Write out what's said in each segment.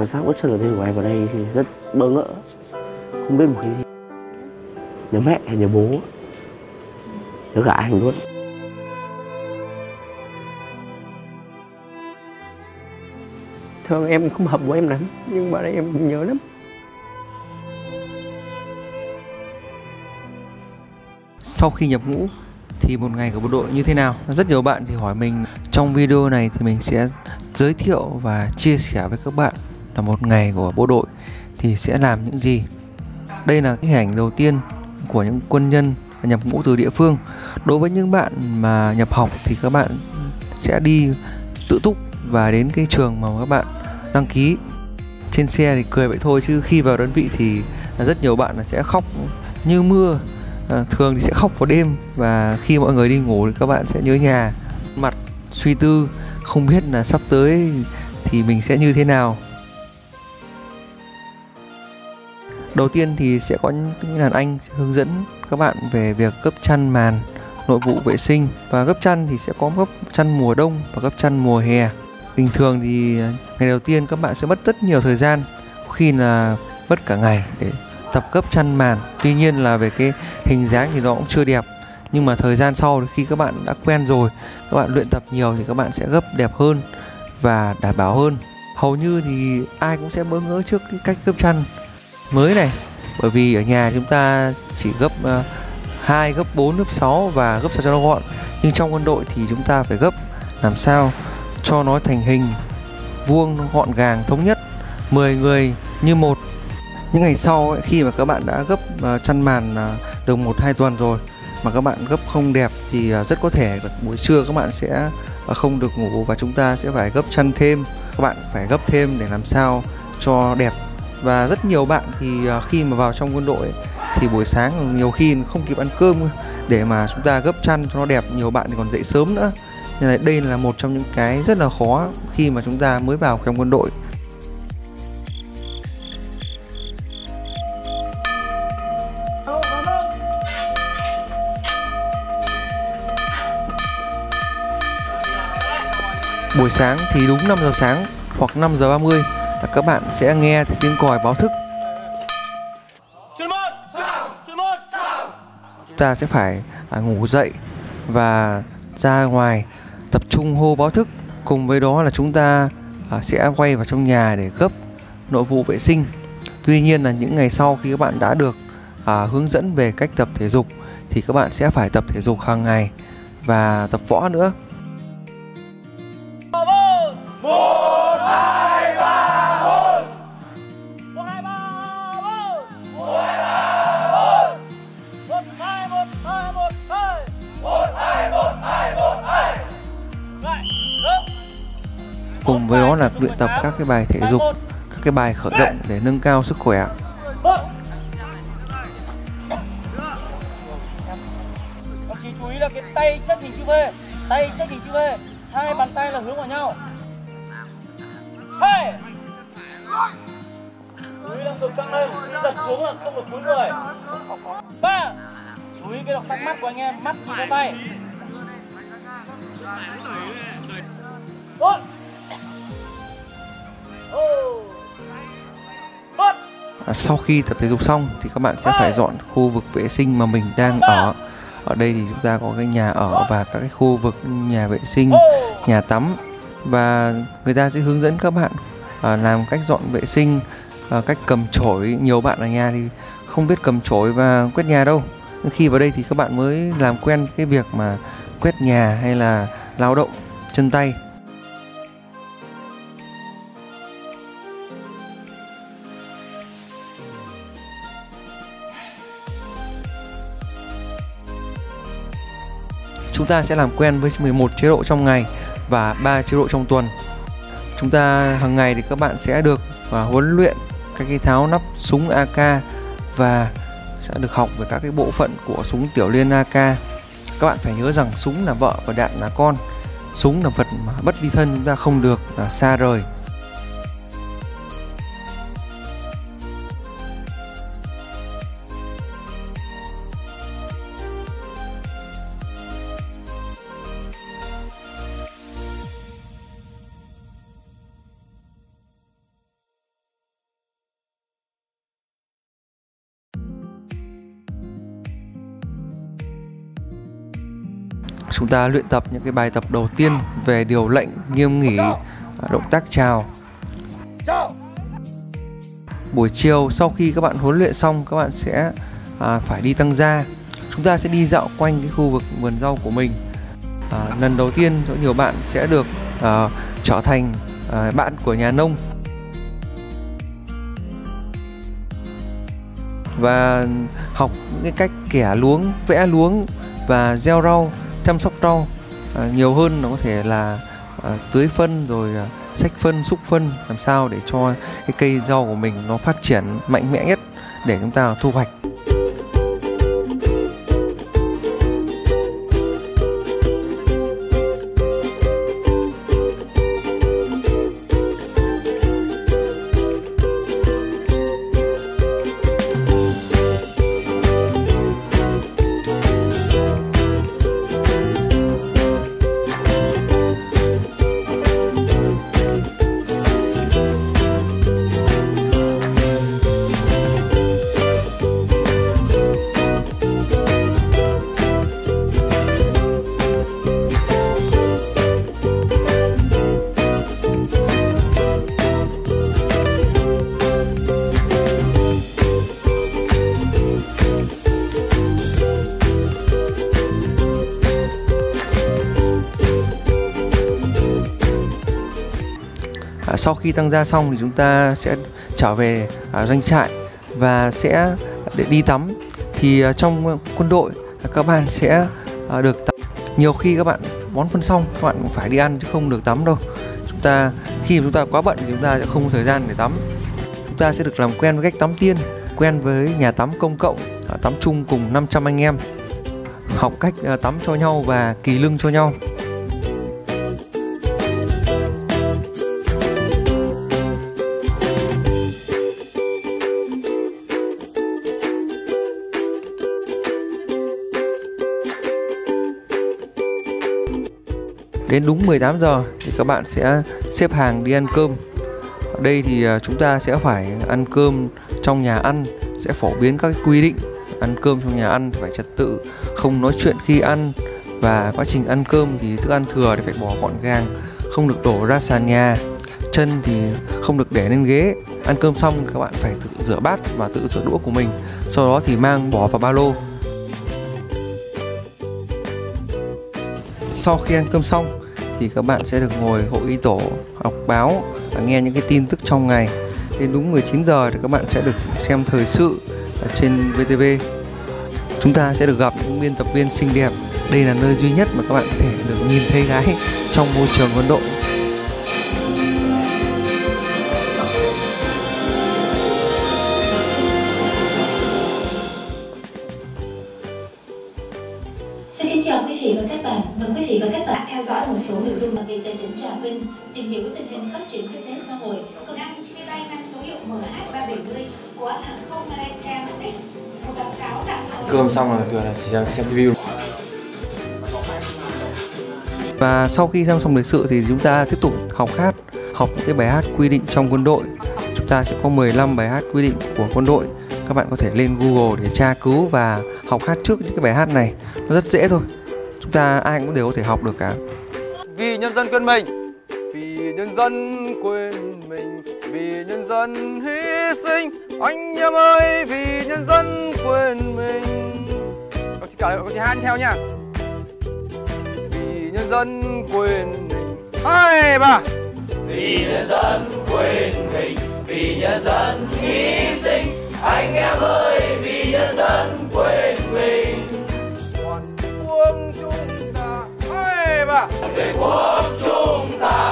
cảm giác bất chợt đầu tiên của em vào đây thì rất bỡ ngỡ, không biết một cái gì. Nhớ mẹ, nhớ bố, nhớ cả anh luôn. Thường em không hợp với em lắm, nhưng mà đây em nhớ lắm. Sau khi nhập ngũ thì một ngày của bộ đội như thế nào? Rất nhiều bạn thì hỏi mình. Trong video này thì mình sẽ giới thiệu và chia sẻ với các bạn là một ngày của bộ đội thì sẽ làm những gì. Đây là cái hình ảnh đầu tiên của những quân nhân nhập ngũ từ địa phương. Đối với những bạn mà nhập học thì các bạn sẽ đi tự túc và đến cái trường mà các bạn đăng ký. Trên xe thì cười vậy thôi, chứ khi vào đơn vị thì rất nhiều bạn sẽ khóc như mưa. Thường thì sẽ khóc vào đêm, và khi mọi người đi ngủ thì các bạn sẽ nhớ nhà, mặt suy tư không biết là sắp tới thì mình sẽ như thế nào. Đầu tiên thì sẽ có những đàn anh hướng dẫn các bạn về việc gấp chăn màn, nội vụ vệ sinh. Và gấp chăn thì sẽ có gấp chăn mùa đông và gấp chăn mùa hè. Bình thường thì ngày đầu tiên các bạn sẽ mất rất nhiều thời gian, có khi là mất cả ngày để tập gấp chăn màn. Tuy nhiên là về cái hình dáng thì nó cũng chưa đẹp, nhưng mà thời gian sau khi các bạn đã quen rồi, các bạn luyện tập nhiều thì các bạn sẽ gấp đẹp hơn và đảm bảo hơn. Hầu như thì ai cũng sẽ bỡ ngỡ trước cái cách gấp chăn mới này, bởi vì ở nhà chúng ta chỉ gấp 2, gấp 4, gấp 6 và gấp sao cho nó gọn. Nhưng trong quân đội thì chúng ta phải gấp làm sao cho nó thành hình vuông, gọn gàng, thống nhất, 10 người như một. Những ngày sau ấy, khi mà các bạn đã gấp chăn màn được 1-2 tuần rồi mà các bạn gấp không đẹp thì rất có thể buổi trưa các bạn sẽ không được ngủ, và chúng ta sẽ phải gấp chăn thêm. Các bạn phải gấp thêm để làm sao cho đẹp. Và rất nhiều bạn thì khi mà vào trong quân đội ấy, thì buổi sáng nhiều khi không kịp ăn cơm để mà chúng ta gấp chăn cho nó đẹp. Nhiều bạn thì còn dậy sớm nữa. Nên là đây là một trong những cái rất là khó khi mà chúng ta mới vào trong quân đội. Buổi sáng thì đúng 5 giờ sáng hoặc 5 giờ 30 là các bạn sẽ nghe tiếng còi báo thức. Ta sẽ phải ngủ dậy và ra ngoài tập trung hô báo thức. Cùng với đó là chúng ta sẽ quay vào trong nhà để gấp nội vụ vệ sinh. Tuy nhiên là những ngày sau khi các bạn đã được hướng dẫn về cách tập thể dục thì các bạn sẽ phải tập thể dục hàng ngày và tập võ nữa. Cùng với đó là luyện tập các cái bài thể dục, các cái bài khởi động để nâng cao sức khỏe. Các chị chú ý là cái tay chất hình chữ V, tay chất hình chữ V, hai bàn tay là hướng vào nhau. Hey! Chú ý là ngực căng lên, giật xuống là không được cúi người. 3. Chú ý cái động tác mắt của anh em, mắt nhìn vào tay. 4. Sau khi tập thể dục xong thì các bạn sẽ phải dọn khu vực vệ sinh mà mình đang ở. Ở đây thì chúng ta có cái nhà ở và các cái khu vực nhà vệ sinh, nhà tắm. Và người ta sẽ hướng dẫn các bạn làm cách dọn vệ sinh, cách cầm chổi. Nhiều bạn ở nhà thì không biết cầm chổi và quét nhà đâu. Khi vào đây thì các bạn mới làm quen cái việc mà quét nhà hay là lao động chân tay. Chúng ta sẽ làm quen với 11 chế độ trong ngày và 3 chế độ trong tuần. Chúng ta hàng ngày thì các bạn sẽ được huấn luyện các cái tháo nắp súng AK và sẽ được học về các cái bộ phận của súng tiểu liên AK. Các bạn phải nhớ rằng súng là vợ và đạn là con. Súng là vật mà bất ly thân, chúng ta không được xa rời. chúng ta luyện tập những cái bài tập đầu tiên về điều lệnh, nghiêm nghỉ, động tác chào. Buổi chiều sau khi các bạn huấn luyện xong, các bạn sẽ phải đi tăng gia. Chúng ta sẽ đi dạo quanh cái khu vực vườn rau của mình. Lần đầu tiên nhiều bạn sẽ được trở thành bạn của nhà nông. Và học những cách kẻ luống, vẽ luống và gieo rau, chăm sóc rau nhiều hơn. Nó có thể là tưới phân rồi xách phân, xúc phân, làm sao để cho cái cây rau của mình nó phát triển mạnh mẽ nhất để chúng ta thu hoạch. Sau khi tăng gia xong thì chúng ta sẽ trở về doanh trại và sẽ để đi tắm. Thì trong quân đội các bạn sẽ được tắm. Nhiều khi các bạn bón phân xong các bạn cũng phải đi ăn chứ không được tắm đâu. Khi chúng ta quá bận thì chúng ta sẽ không có thời gian để tắm. Chúng ta sẽ được làm quen với cách tắm tiên, quen với nhà tắm công cộng, tắm chung cùng 500 anh em. Học cách tắm cho nhau và kỳ lưng cho nhau. Đến đúng 18 giờ thì các bạn sẽ xếp hàng đi ăn cơm. Ở đây thì chúng ta sẽ phải ăn cơm trong nhà ăn, sẽ phổ biến các quy định. Ăn cơm trong nhà ăn phải trật tự, không nói chuyện khi ăn. Và quá trình ăn cơm thì thức ăn thừa thì phải bỏ gọn gàng, không được đổ ra sàn nhà. Chân thì không được để lên ghế. Ăn cơm xong các bạn phải tự rửa bát và tự rửa đũa của mình. Sau đó thì mang bỏ vào ba lô. Sau khi ăn cơm xong thì các bạn sẽ được ngồi hội ý tổ, đọc báo, nghe những cái tin tức trong ngày. Đến đúng 19 giờ thì các bạn sẽ được xem thời sự trên VTV. Chúng ta sẽ được gặp những biên tập viên xinh đẹp. Đây là nơi duy nhất mà các bạn có thể được nhìn thấy gái trong môi trường quân đội. Tìm hiểu tình hình phát triển kinh tế xã hội. Công an chuyến bay mang số hiệu MH370 của hãng không Malaysia mất tích. Một báo cáo tạm thời. Cơm xong rồi vừa là chỉ xem TV. Và sau khi xem xong thời sự thì chúng ta tiếp tục học hát, học những cái bài hát quy định trong quân đội. Chúng ta sẽ có 15 bài hát quy định của quân đội. Các bạn có thể lên Google để tra cứu và học hát trước những cái bài hát này. Nó rất dễ thôi. Chúng ta ai cũng đều có thể học được cả. Vì nhân dân quên mình. Vì nhân dân quên mình, vì nhân dân hy sinh, anh em ơi, vì nhân dân quên mình. Các chị cả, các chị hát theo nha. Vì nhân dân quên mình. 2, 3. Vì nhân dân quên mình, vì nhân dân hy sinh, anh em ơi, vì nhân dân quên mình. Toàn quốc chúng ta. 2, 3. Toàn quốc chúng ta.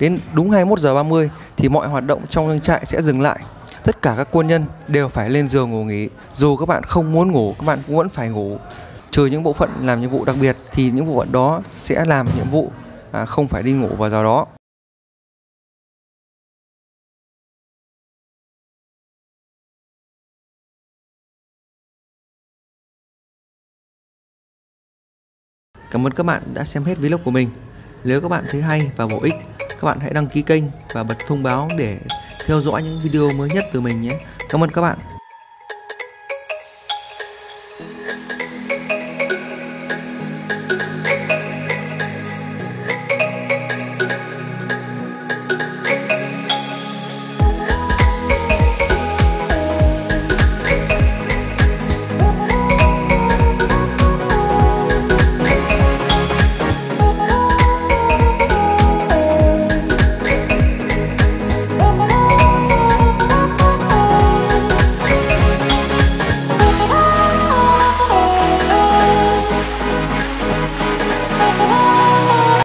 Đến đúng 21:30 thì mọi hoạt động trong doanh trại sẽ dừng lại. Tất cả các quân nhân đều phải lên giường ngủ nghỉ. Dù các bạn không muốn ngủ, các bạn cũng vẫn phải ngủ. Trừ những bộ phận làm nhiệm vụ đặc biệt thì những bộ phận đó sẽ làm nhiệm vụ, không phải đi ngủ vào giờ đó. Cảm ơn các bạn đã xem hết vlog của mình. Nếu các bạn thấy hay và bổ ích, các bạn hãy đăng ký kênh và bật thông báo để theo dõi những video mới nhất từ mình nhé. Cảm ơn các bạn.